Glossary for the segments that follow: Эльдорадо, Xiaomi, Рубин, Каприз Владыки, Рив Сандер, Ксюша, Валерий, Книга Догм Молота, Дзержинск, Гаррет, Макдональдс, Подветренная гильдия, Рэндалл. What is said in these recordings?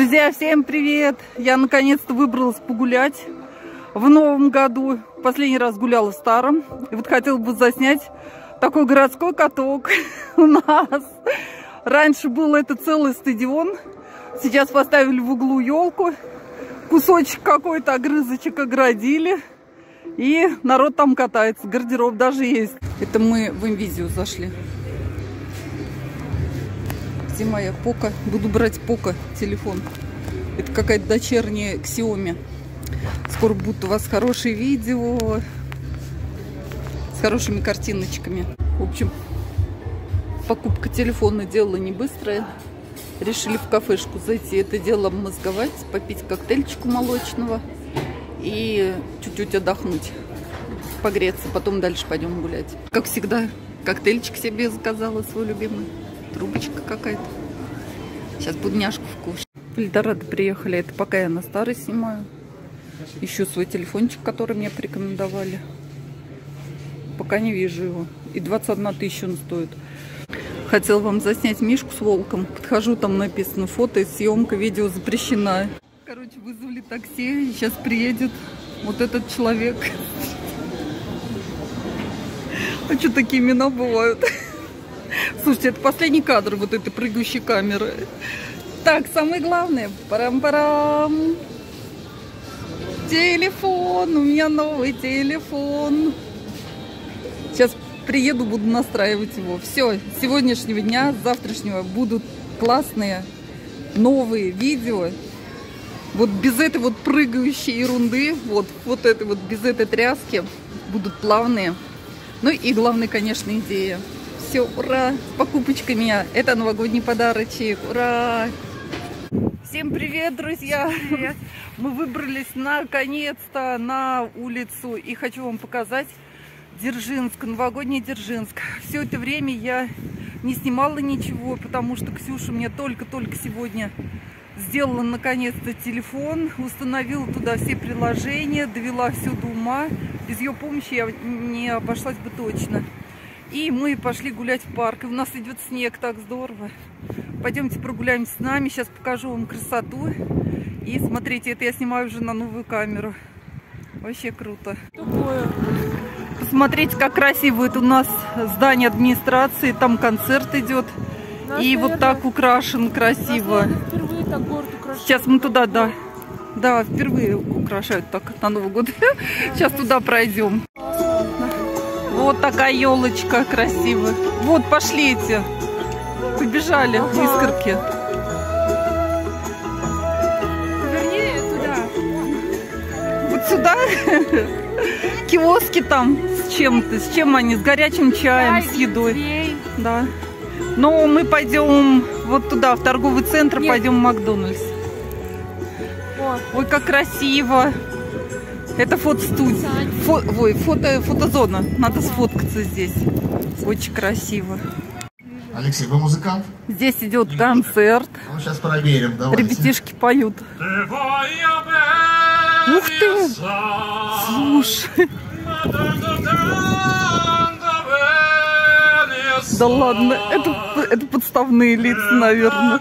Друзья, всем привет! Я наконец-то выбралась погулять в новом году. Последний раз гуляла в старом. И вот хотела бы заснять такой городской каток у нас. Раньше был это целый стадион. Сейчас поставили в углу елку. Кусочек какой-то, огрызочек оградили. И народ там катается. Гардероб даже есть. Это мы в Инвизию зашли. Где моя Пока? Буду брать Пока телефон. Это какая-то дочерняя Xiaomi. Скоро будут у вас хорошие видео с хорошими картиночками. В общем, покупка телефона делала не быстрая. Решили в кафешку зайти, это дело обмозговать, попить коктейльчику молочного и чуть-чуть отдохнуть, погреться. Потом дальше пойдем гулять. Как всегда, коктейльчик себе заказала свой любимый. Трубочка какая-то. Сейчас будняшку вкушать. В Эльдорадо приехали. Это пока я на старый снимаю. Ищу свой телефончик, который мне порекомендовали. Пока не вижу его. И 21 тысяча он стоит. Хотела вам заснять мишку с волком. Подхожу, там написано фото, съемка, видео запрещена. Короче, вызвали такси. Сейчас приедет вот этот человек. А что такие имена бывают? Слушайте, это последний кадр вот этой прыгающей камеры. Так, самое главное. Парам-парам. Телефон. У меня новый телефон. Сейчас приеду, буду настраивать его. Все, с сегодняшнего дня, с завтрашнего будут классные новые видео. Вот без этой вот прыгающей ерунды, вот этой вот, без этой тряски будут плавные. Ну и главное, конечно, идея. Все, ура! С покупочками. Это новогодний подарочек. Ура! Всем привет, друзья! Привет. Мы выбрались наконец-то на улицу. И хочу вам показать Дзержинск, новогодний Дзержинск. Все это время я не снимала ничего, потому что Ксюша мне только-только сегодня сделала наконец-то телефон, установила туда все приложения, довела все до ума. Без ее помощи я не обошлась бы точно. И мы пошли гулять в парк. И у нас идет снег, так здорово. Пойдемте прогуляемся с нами. Сейчас покажу вам красоту. И смотрите, это я снимаю уже на новую камеру. Вообще круто. Посмотрите, как красиво. Это у нас здание администрации. Там концерт идет. И вот так украшен красиво. Впервые так город украшен. Сейчас мы туда, да. Да, впервые украшают так на Новый год. Сейчас туда пройдем. Вот такая елочка красивая. Вот, пошли эти. Побежали, ага. Искорки. Вернее, туда. Вот сюда. Киоски там с чем-то. С чем они? С горячим чаем, с едой. Да. Но мы пойдем вот туда, в торговый центр. Нет. Пойдем в Макдональдс. Вот. Ой, как красиво. Это фотостудия. Ой, фотозона. Надо сфоткаться здесь. Очень красиво. Алексей, вы музыкант? Здесь идет концерт. Ну, сейчас проверим. Давайте. Ребятишки поют. Ух ты! Слушай. Да ладно, это подставные лица, наверное.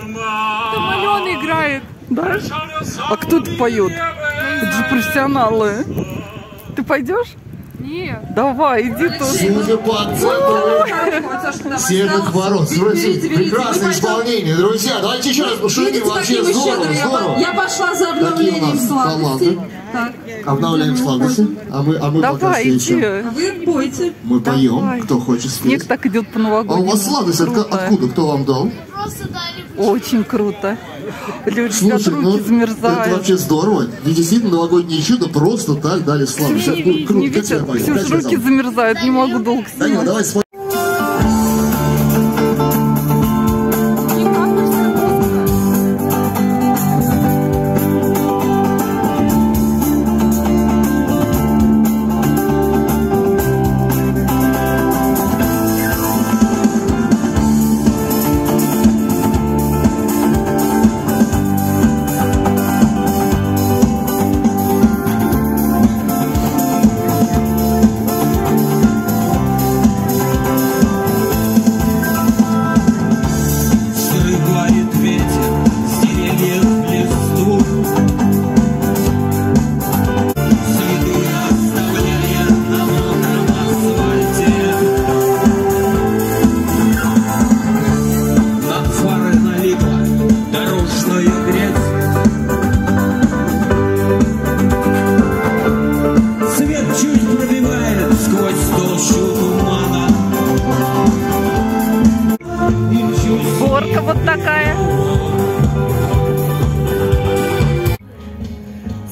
Это Малёна играет. Да? А кто-то поет? Это же профессионалы. Ты пойдешь? Нет. Давай, иди тоже. Судя по центру серых ворот. Прекрасное исполнение, друзья. Давайте еще раз пошутим. Вообще здорово. Я пошла за обновлением сладостей. Обновляем сладости. А мы пока еще. Вы пойте. Мы поем, кто хочет спеть. Снег так идет по новогоднему. А у вас сладость откуда? Кто вам дал? Очень круто. Люди, слушай, руки замерзают. Это вообще здорово. И действительно новогоднее чудо просто так дали славу. Ксюш, руки замерзают, не могу долго сидеть.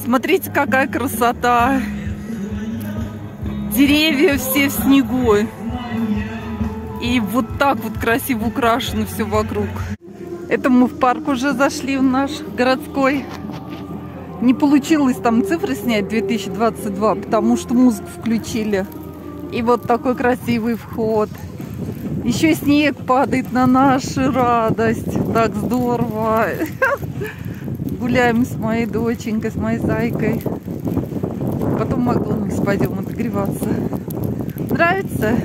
Смотрите, какая красота! Деревья все в снегу. И вот так вот красиво украшено все вокруг. Это мы в парк уже зашли, в наш городской. Не получилось там цифры снять 2022, потому что музыку включили. И вот такой красивый вход. Еще снег падает на нашу радость. Так здорово! Гуляем с моей доченькой, с моей зайкой. Потом в Макдональдс пойдем отогреваться. Нравится?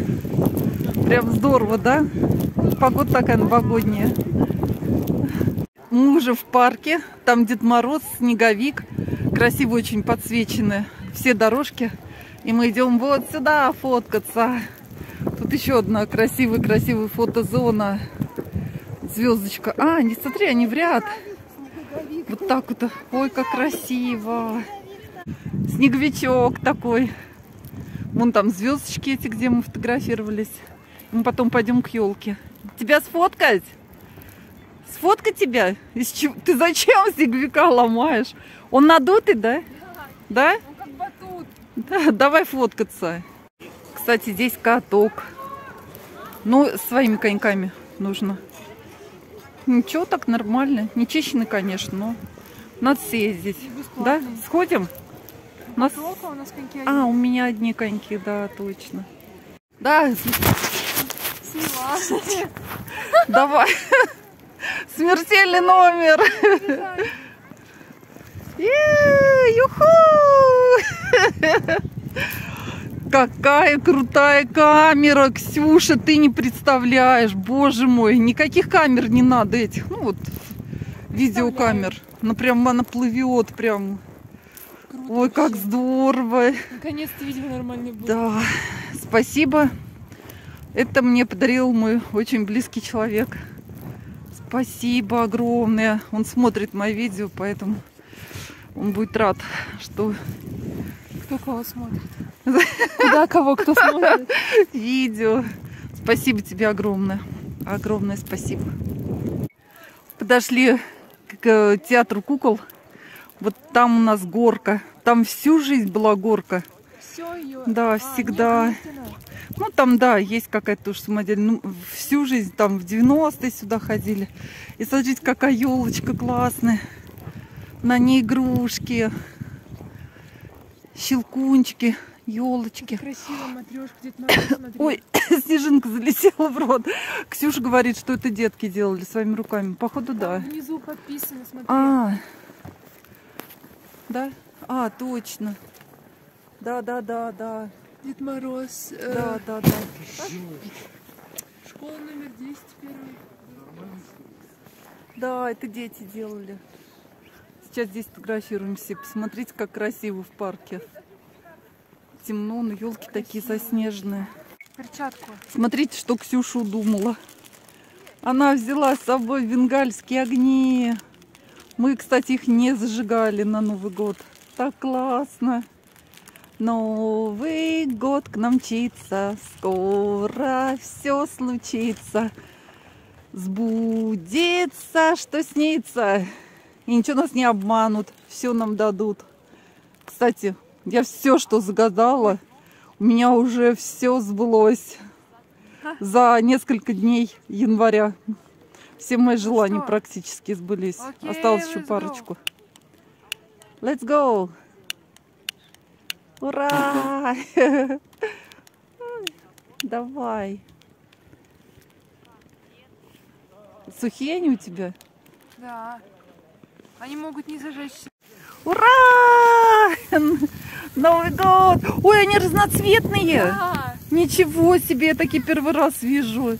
Прям здорово, да? Погода такая новогодняя. Мы уже в парке. Там Дед Мороз, снеговик. Красиво очень подсвечены все дорожки. И мы идем вот сюда фоткаться. Тут еще одна красивая фотозона. Звездочка. А, не смотри, они в ряд. Вот так вот. Ой, как красиво. Снеговичок такой. Вон там звездочки эти, где мы фотографировались. Мы потом пойдем к елке. Тебя сфоткать? Сфоткать тебя? Ты зачем снеговика ломаешь? Он надутый, да? Да? Он как батут. Да, давай фоткаться. Кстати, здесь каток. Ну, своими коньками нужно. Ничего, так нормально. Не чищены, конечно, но надо съездить. Да? Сходим? У нас... у нас коньки одни. А, у меня одни коньки, да, точно. Да. Сняла. Давай. Смертельный номер. Юху! Какая крутая камера, Ксюша, ты не представляешь, боже мой, никаких камер не надо этих, ну вот, видеокамер, ну прям она плывет, прям, круто, ой, как вообще здорово. Наконец-то видео нормально было. Да, спасибо, это мне подарил мой очень близкий человек, спасибо огромное, он смотрит мои видео, поэтому он будет рад, что... Кто кого смотрит? Куда кого кто смотрит? Видео. Спасибо тебе огромное. Огромное спасибо. Подошли к театру кукол. Вот там у нас горка. Там всю жизнь была горка. Все ее? Да, всегда. Нет, ну там, да, есть какая-то тоже самодель. Ну, всю жизнь там в 90-е сюда ходили. И смотрите, какая елочка классная. На ней игрушки. Щелкунчики, елочки. Красиво, матрешка, Дед Мороз. Ой, снежинка залетела в рот. Ксюша говорит, что это детки делали своими руками. Походу, да. Внизу подписано, смотри. А, да? А, точно. Да. Дед Мороз. Да. Школа номер 10 теперь. Да, это дети делали. Сейчас здесь фотографируемся. Посмотрите, как красиво в парке. Темно, но елки такие заснеженные. Перчатку. Смотрите, что Ксюша удумала. Она взяла с собой бенгальские огни. Мы, кстати, их не зажигали на Новый год. Так классно. Новый год к нам мчится. Скоро все случится. Сбудется, что снится. И ничего нас не обманут, все нам дадут. Кстати, я все, что загадала, у меня уже все сбылось за несколько дней января. Все мои желания практически сбылись. Okay, осталось еще парочку. Let's go! Ура! Давай. Сухие они у тебя? Да. Они могут не зажечься. Ура! Новый год! Ой, они разноцветные! Да. Ничего себе, я такие первый раз вижу.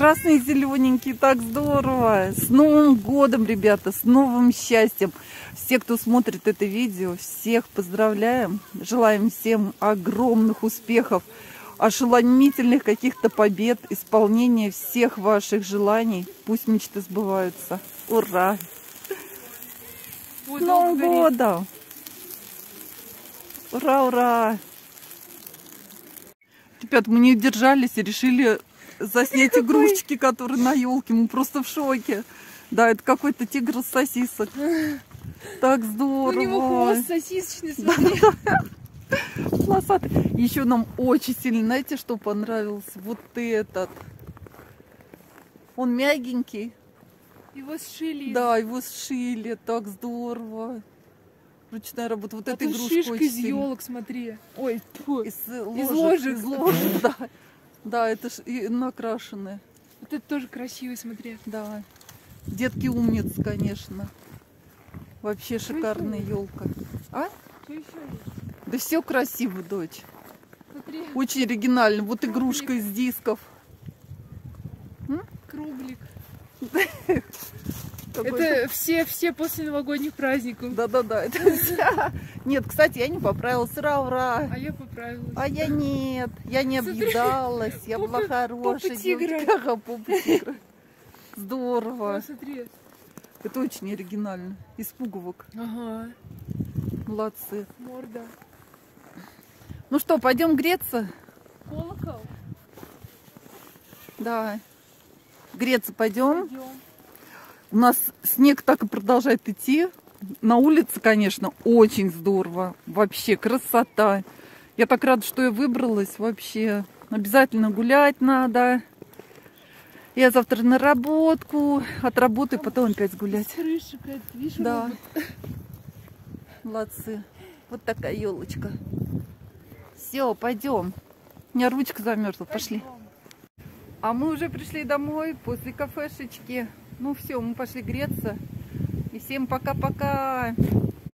красные и зелененькие, так здорово. С Новым годом, ребята, с новым счастьем. Все, кто смотрит это видео, всех поздравляем. Желаем всем огромных успехов, ошеломительных каких-то побед, исполнения всех ваших желаний. Пусть мечты сбываются. Ура! С Новым годом! Ура, ура! Ребят, мы не удержались и решили заснять игрушечки, которые на елке. Мы просто в шоке. Да, это какой-то тигр с сосисок. Так здорово. У него хвост сосисочный, смотри. Полосатый. Еще нам очень сильно, знаете, что понравился? Вот этот. Он мягенький. Его сшили. Да, его сшили. Так здорово. Ручная работа. Вот эта игрушка очень сильная. Шишка из елок, смотри. Ой, из ложек, да. Да, это ж и накрашенные. Вот это тоже красиво, смотри. Да. Детки умницы, конечно. Вообще шикарная елка. А? Что еще есть? Да все красиво, дочь. Смотри. Очень оригинально. Вот круглик. Игрушка из дисков. Круглик. Это все после новогодних праздников. Да-да-да. Нет, кстати, я не поправилась. Ура-ура. А я поправилась. А я нет. Я не объедалась. Я была хорошая. Попа тигра. Здорово. Смотри. Это очень оригинально. Из пуговок. Ага. Молодцы. Морда. Ну что, пойдем греться? Колокол? Да. Греться пойдем. У нас снег так и продолжает идти. На улице, конечно, очень здорово. Вообще красота. Я так рада, что я выбралась вообще. Обязательно гулять надо. Я завтра на работку. От работы потом опять гулять. Да. Молодцы. Вот такая елочка. Все, пойдем. У меня ручка замерзла. Пошли. А мы уже пришли домой после кафешечки. Ну все, мы пошли греться. И всем пока-пока!